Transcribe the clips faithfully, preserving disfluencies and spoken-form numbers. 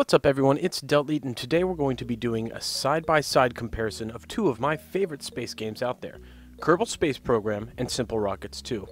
What's up everyone, it's Deltlead, and today we're going to be doing a side-by-side comparison of two of my favorite space games out there, Kerbal Space Program and SimpleRockets two.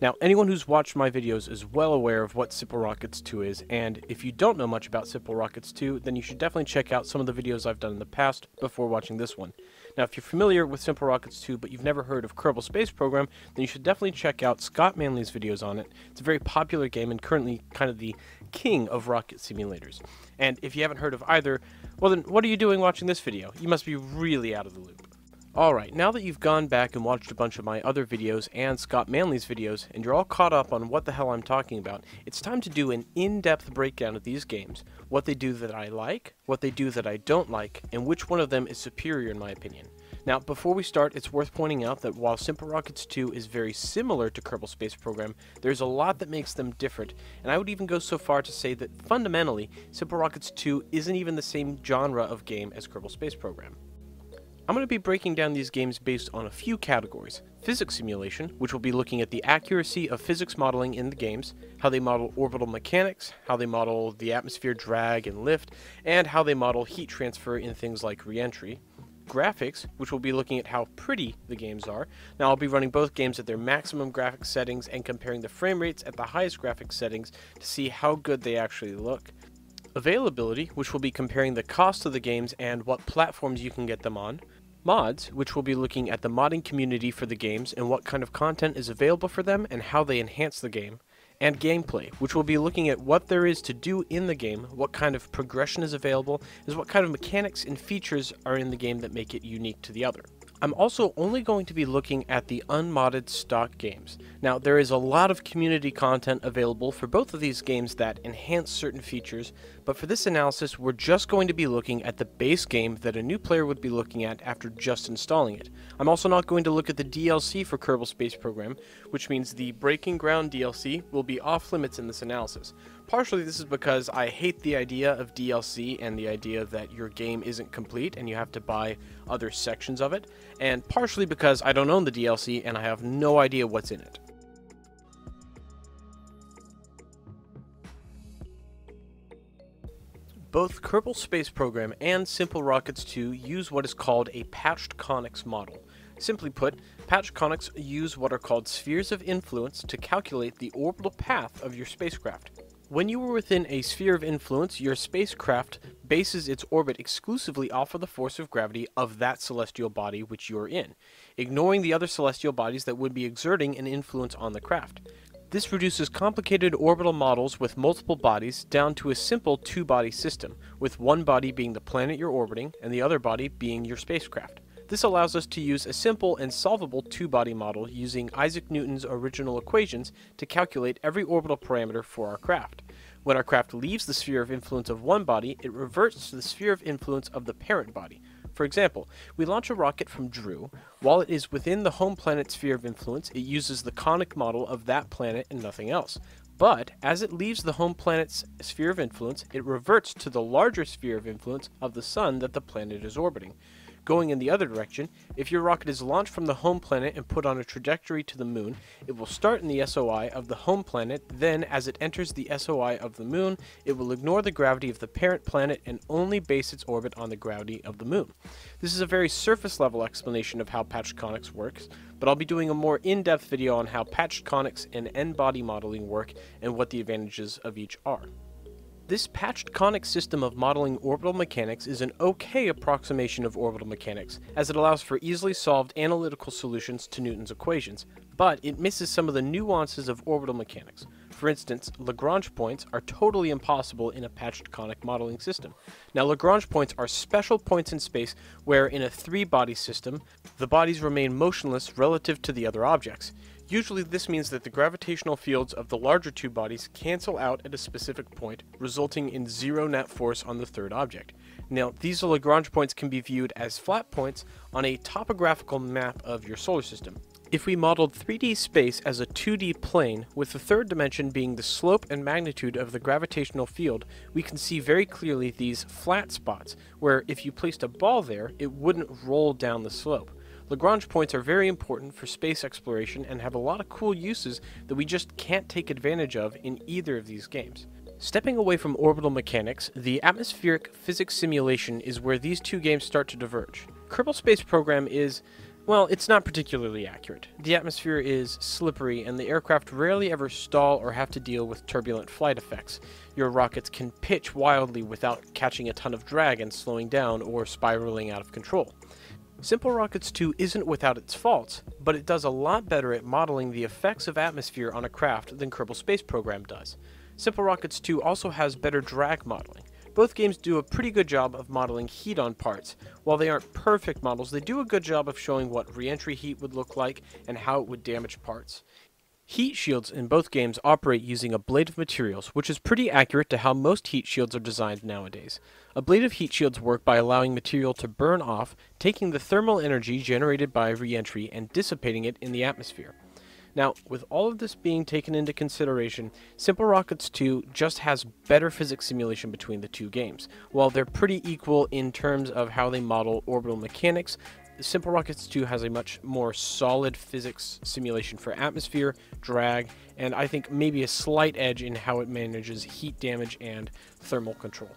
Now, anyone who's watched my videos is well aware of what SimpleRockets two is, and if you don't know much about SimpleRockets two, then you should definitely check out some of the videos I've done in the past before watching this one. Now, if you're familiar with SimpleRockets two but you've never heard of Kerbal Space Program, then you should definitely check out Scott Manley's videos on it. It's a very popular game and currently kind of the king of rocket simulators. And if you haven't heard of either, well then what are you doing watching this video? You must be really out of the loop. Alright, now that you've gone back and watched a bunch of my other videos and Scott Manley's videos, and you're all caught up on what the hell I'm talking about, it's time to do an in-depth breakdown of these games, what they do that I like, what they do that I don't like, and which one of them is superior in my opinion. Now, before we start, it's worth pointing out that while SimpleRockets two is very similar to Kerbal Space Program, there's a lot that makes them different, and I would even go so far to say that fundamentally, SimpleRockets two isn't even the same genre of game as Kerbal Space Program. I'm going to be breaking down these games based on a few categories. Physics simulation, which will be looking at the accuracy of physics modeling in the games, how they model orbital mechanics, how they model the atmosphere drag and lift, and how they model heat transfer in things like re-entry. Graphics, which will be looking at how pretty the games are. Now I'll be running both games at their maximum graphics settings and comparing the frame rates at the highest graphics settings to see how good they actually look. Availability, which will be comparing the cost of the games and what platforms you can get them on. Mods, which will be looking at the modding community for the games and what kind of content is available for them and how they enhance the game. And gameplay, which will be looking at what there is to do in the game, what kind of progression is available, and what kind of mechanics and features are in the game that make it unique to the other. I'm also only going to be looking at the unmodded stock games. Now, there is a lot of community content available for both of these games that enhance certain features, but for this analysis, we're just going to be looking at the base game that a new player would be looking at after just installing it. I'm also not going to look at the D L C for Kerbal Space Program, which means the Breaking Ground D L C will be off limits in this analysis. Partially this is because I hate the idea of D L C and the idea that your game isn't complete and you have to buy other sections of it, and partially because I don't own the D L C and I have no idea what's in it. Both Kerbal Space Program and SimpleRockets two use what is called a patched conics model. Simply put, patched conics use what are called spheres of influence to calculate the orbital path of your spacecraft. When you are within a sphere of influence, your spacecraft bases its orbit exclusively off of the force of gravity of that celestial body which you are in, ignoring the other celestial bodies that would be exerting an influence on the craft. This reduces complicated orbital models with multiple bodies down to a simple two-body system, with one body being the planet you're orbiting and the other body being your spacecraft. This allows us to use a simple and solvable two-body model using Isaac Newton's original equations to calculate every orbital parameter for our craft. When our craft leaves the sphere of influence of one body, it reverts to the sphere of influence of the parent body. For example, we launch a rocket from Drew. While it is within the home planet's sphere of influence, it uses the conic model of that planet and nothing else. But as it leaves the home planet's sphere of influence, it reverts to the larger sphere of influence of the sun that the planet is orbiting. Going in the other direction, if your rocket is launched from the home planet and put on a trajectory to the moon, it will start in the S O I of the home planet, then as it enters the S O I of the moon, it will ignore the gravity of the parent planet and only base its orbit on the gravity of the moon. This is a very surface level explanation of how patched conics works, but I'll be doing a more in-depth video on how patched conics and n-body modeling work and what the advantages of each are. This patched conic system of modeling orbital mechanics is an okay approximation of orbital mechanics, as it allows for easily solved analytical solutions to Newton's equations, but it misses some of the nuances of orbital mechanics. For instance, Lagrange points are totally impossible in a patched conic modeling system. Now, Lagrange points are special points in space where, in a three-body system, the bodies remain motionless relative to the other objects. Usually this means that the gravitational fields of the larger two bodies cancel out at a specific point, resulting in zero net force on the third object. Now, these Lagrange points can be viewed as flat points on a topographical map of your solar system. If we modeled three D space as a two D plane, with the third dimension being the slope and magnitude of the gravitational field, we can see very clearly these flat spots, where if you placed a ball there, it wouldn't roll down the slope. Lagrange points are very important for space exploration and have a lot of cool uses that we just can't take advantage of in either of these games. Stepping away from orbital mechanics, the atmospheric physics simulation is where these two games start to diverge. Kerbal Space Program is, well, it's not particularly accurate. The atmosphere is slippery, and the aircraft rarely ever stall or have to deal with turbulent flight effects. Your rockets can pitch wildly without catching a ton of drag and slowing down or spiraling out of control. SimpleRockets two isn't without its faults, but it does a lot better at modeling the effects of atmosphere on a craft than Kerbal Space Program does. SimpleRockets two also has better drag modeling. Both games do a pretty good job of modeling heat on parts. While they aren't perfect models, they do a good job of showing what re-entry heat would look like and how it would damage parts. Heat shields in both games operate using a blade of materials, which is pretty accurate to how most heat shields are designed nowadays. A blade of heat shields work by allowing material to burn off, taking the thermal energy generated by re-entry and dissipating it in the atmosphere. Now, with all of this being taken into consideration, SimpleRockets two just has better physics simulation between the two games. While they're pretty equal in terms of how they model orbital mechanics, SimpleRockets two has a much more solid physics simulation for atmosphere, drag, and I think maybe a slight edge in how it manages heat damage and thermal control.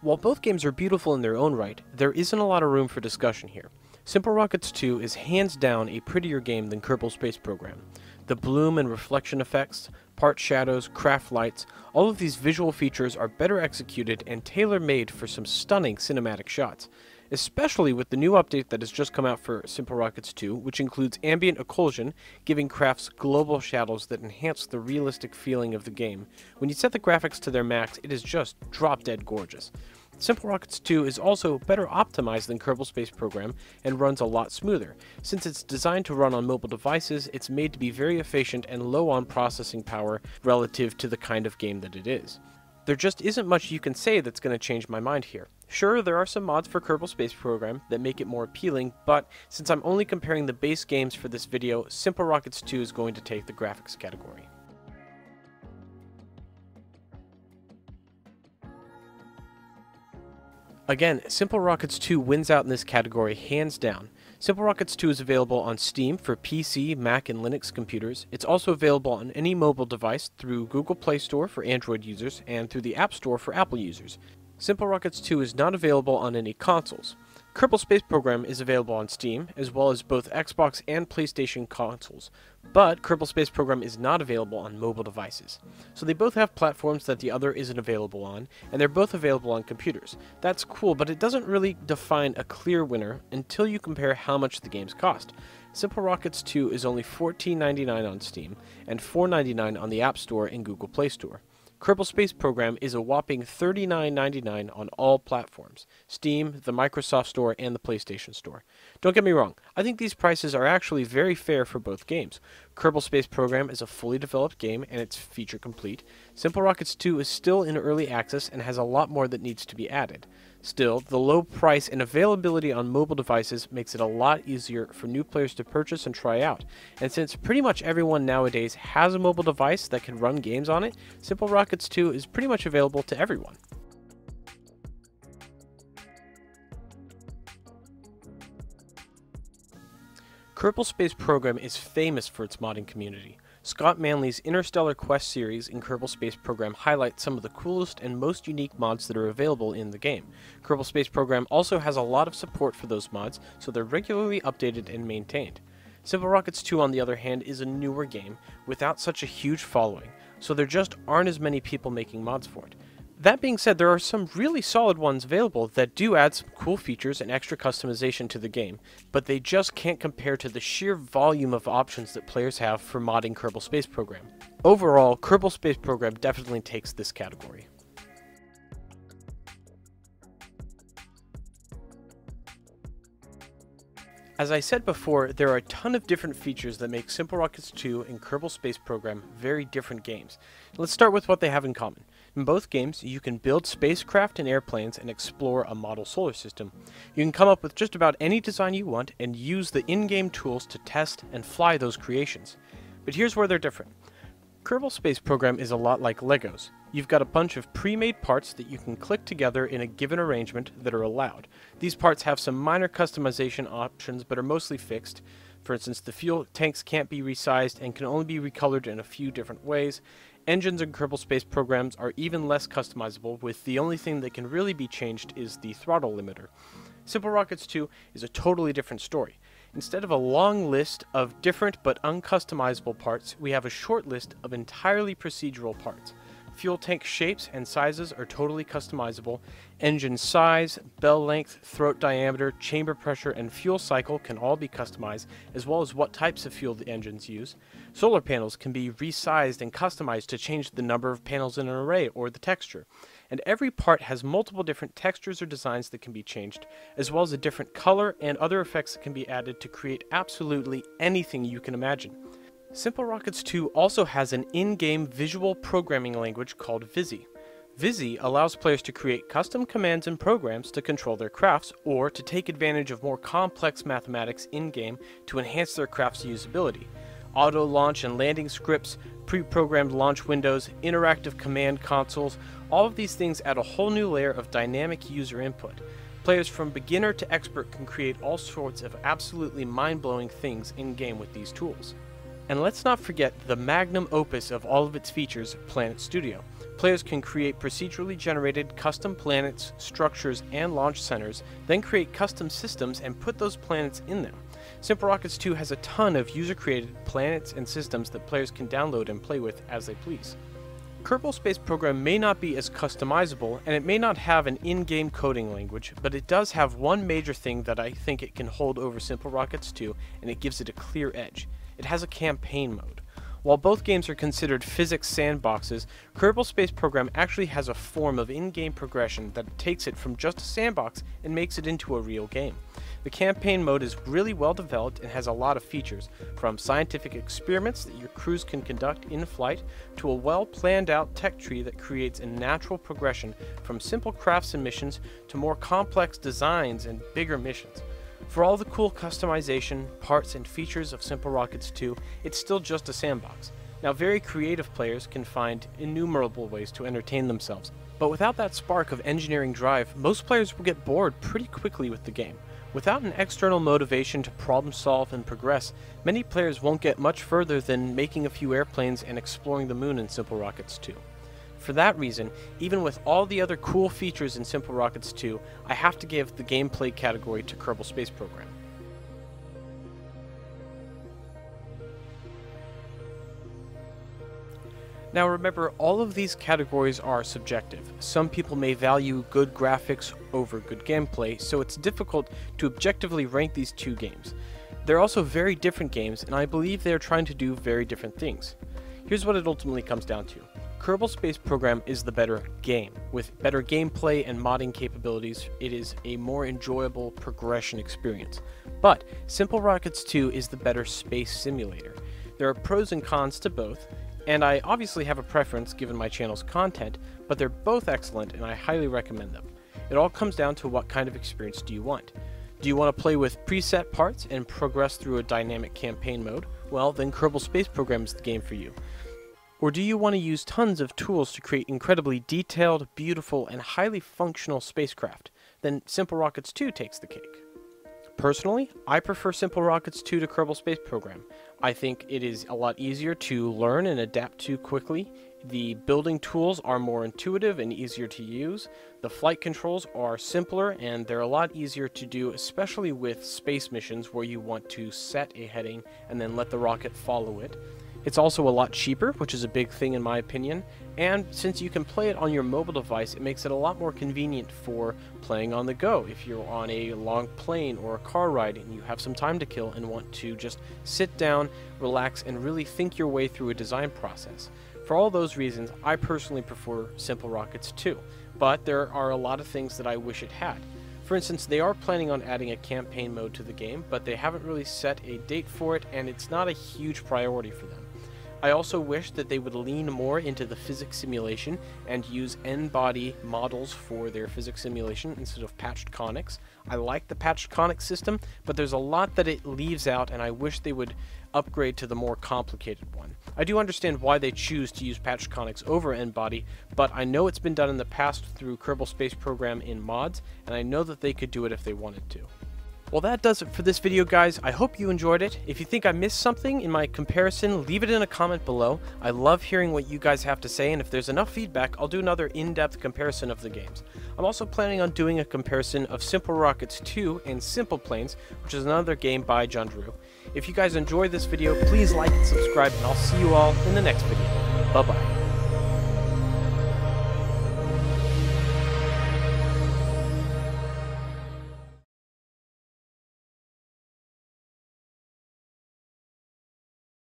While both games are beautiful in their own right, there isn't a lot of room for discussion here. SimpleRockets two is hands down a prettier game than Kerbal Space Program. The bloom and reflection effects, part shadows, craft lights, all of these visual features are better executed and tailor-made for some stunning cinematic shots, especially with the new update that has just come out for SimpleRockets two, which includes ambient occlusion, giving crafts global shadows that enhance the realistic feeling of the game. When you set the graphics to their max, it is just drop-dead gorgeous. SimpleRockets two is also better optimized than Kerbal Space Program and runs a lot smoother. Since it's designed to run on mobile devices, it's made to be very efficient and low on processing power relative to the kind of game that it is. There just isn't much you can say that's going to change my mind here. Sure, there are some mods for Kerbal Space Program that make it more appealing, but since I'm only comparing the base games for this video, SimpleRockets two is going to take the graphics category. Again, SimpleRockets two wins out in this category hands down. SimpleRockets two is available on Steam for P C, Mac, and Linux computers. It's also available on any mobile device through Google Play Store for Android users and through the App Store for Apple users. SimpleRockets two is not available on any consoles. Kerbal Space Program is available on Steam, as well as both Xbox and PlayStation consoles, but Kerbal Space Program is not available on mobile devices. So they both have platforms that the other isn't available on, and they're both available on computers. That's cool, but it doesn't really define a clear winner until you compare how much the games cost. SimpleRockets two is only fourteen ninety-nine on Steam, and four ninety-nine on the App Store and Google Play Store. Kerbal Space Program is a whopping thirty-nine ninety-nine on all platforms, Steam, the Microsoft Store, and the PlayStation Store. Don't get me wrong, I think these prices are actually very fair for both games. Kerbal Space Program is a fully developed game and it's feature complete. SimpleRockets two is still in early access and has a lot more that needs to be added. Still, the low price and availability on mobile devices makes it a lot easier for new players to purchase and try out. And since pretty much everyone nowadays has a mobile device that can run games on it, SimpleRockets two is pretty much available to everyone. Kerbal Space Program is famous for its modding community. Scott Manley's Interstellar Quest series in Kerbal Space Program highlights some of the coolest and most unique mods that are available in the game. Kerbal Space Program also has a lot of support for those mods, so they're regularly updated and maintained. SimpleRockets two, on the other hand, is a newer game without such a huge following, so there just aren't as many people making mods for it. That being said, there are some really solid ones available that do add some cool features and extra customization to the game, but they just can't compare to the sheer volume of options that players have for modding Kerbal Space Program. Overall, Kerbal Space Program definitely takes this category. As I said before, there are a ton of different features that make SimpleRockets two and Kerbal Space Program very different games. Let's start with what they have in common. In both games, you can build spacecraft and airplanes and explore a model solar system. You can come up with just about any design you want and use the in-game tools to test and fly those creations. But here's where they're different. Kerbal Space Program is a lot like Legos. You've got a bunch of pre-made parts that you can click together in a given arrangement that are allowed. These parts have some minor customization options but are mostly fixed. For instance, the fuel tanks can't be resized and can only be recolored in a few different ways. Engines and Kerbal Space Programs are even less customizable, with the only thing that can really be changed is the throttle limiter. SimpleRockets two is a totally different story. Instead of a long list of different but uncustomizable parts, we have a short list of entirely procedural parts. Fuel tank shapes and sizes are totally customizable. Engine size, bell length, throat diameter, chamber pressure, and fuel cycle can all be customized, as well as what types of fuel the engines use. Solar panels can be resized and customized to change the number of panels in an array or the texture. And every part has multiple different textures or designs that can be changed, as well as a different color and other effects that can be added to create absolutely anything you can imagine. SimpleRockets two also has an in-game visual programming language called Vizzy. Vizzy allows players to create custom commands and programs to control their crafts, or to take advantage of more complex mathematics in-game to enhance their craft's usability. Auto-launch and landing scripts, pre-programmed launch windows, interactive command consoles, all of these things add a whole new layer of dynamic user input. Players from beginner to expert can create all sorts of absolutely mind-blowing things in-game with these tools. And let's not forget the magnum opus of all of its features, Planet Studio. Players can create procedurally generated custom planets, structures, and launch centers, then create custom systems and put those planets in them. SimpleRockets two has a ton of user-created planets and systems that players can download and play with as they please. Kerbal Space Program may not be as customizable, and it may not have an in-game coding language, but it does have one major thing that I think it can hold over SimpleRockets two, and it gives it a clear edge. It has a campaign mode. While both games are considered physics sandboxes, Kerbal Space Program actually has a form of in-game progression that takes it from just a sandbox and makes it into a real game. The campaign mode is really well developed and has a lot of features, from scientific experiments that your crews can conduct in flight, to a well-planned-out tech tree that creates a natural progression from simple crafts and missions to more complex designs and bigger missions. For all the cool customization, parts, and features of SimpleRockets two, it's still just a sandbox. Now, very creative players can find innumerable ways to entertain themselves, but without that spark of engineering drive, most players will get bored pretty quickly with the game. Without an external motivation to problem solve and progress, many players won't get much further than making a few airplanes and exploring the moon in SimpleRockets two. For that reason, even with all the other cool features in SimpleRockets two, I have to give the gameplay category to Kerbal Space Program. Now remember, all of these categories are subjective. Some people may value good graphics over good gameplay, so it's difficult to objectively rank these two games. They're also very different games, and I believe they're trying to do very different things. Here's what it ultimately comes down to. Kerbal Space Program is the better game. With better gameplay and modding capabilities, it is a more enjoyable progression experience. But SimpleRockets two is the better space simulator. There are pros and cons to both, and I obviously have a preference given my channel's content, but they're both excellent and I highly recommend them. It all comes down to what kind of experience do you want. Do you want to play with preset parts and progress through a dynamic campaign mode? Well, then Kerbal Space Program is the game for you. Or do you want to use tons of tools to create incredibly detailed, beautiful, and highly functional spacecraft? Then SimpleRockets two takes the cake. Personally, I prefer SimpleRockets two to Kerbal Space Program. I think it is a lot easier to learn and adapt to quickly. The building tools are more intuitive and easier to use. The flight controls are simpler and they're a lot easier to do, especially with space missions where you want to set a heading and then let the rocket follow it. It's also a lot cheaper, which is a big thing in my opinion, and since you can play it on your mobile device, it makes it a lot more convenient for playing on the go if you're on a long plane or a car ride and you have some time to kill and want to just sit down, relax, and really think your way through a design process. For all those reasons, I personally prefer SimpleRockets two, but there are a lot of things that I wish it had. For instance, they are planning on adding a campaign mode to the game, but they haven't really set a date for it, and it's not a huge priority for them. I also wish that they would lean more into the physics simulation and use n-body models for their physics simulation instead of patched conics. I like the patched conic system, but there's a lot that it leaves out, and I wish they would upgrade to the more complicated one. I do understand why they choose to use patched conics over n-body, but I know it's been done in the past through Kerbal Space Program in mods, and I know that they could do it if they wanted to. Well, that does it for this video, guys. I hope you enjoyed it. If you think I missed something in my comparison, leave it in a comment below. I love hearing what you guys have to say, and if there's enough feedback, I'll do another in-depth comparison of the games. I'm also planning on doing a comparison of SimpleRockets two and Simple Planes, which is another game by John Drew. If you guys enjoyed this video, please like and subscribe, and I'll see you all in the next video. Bye-bye.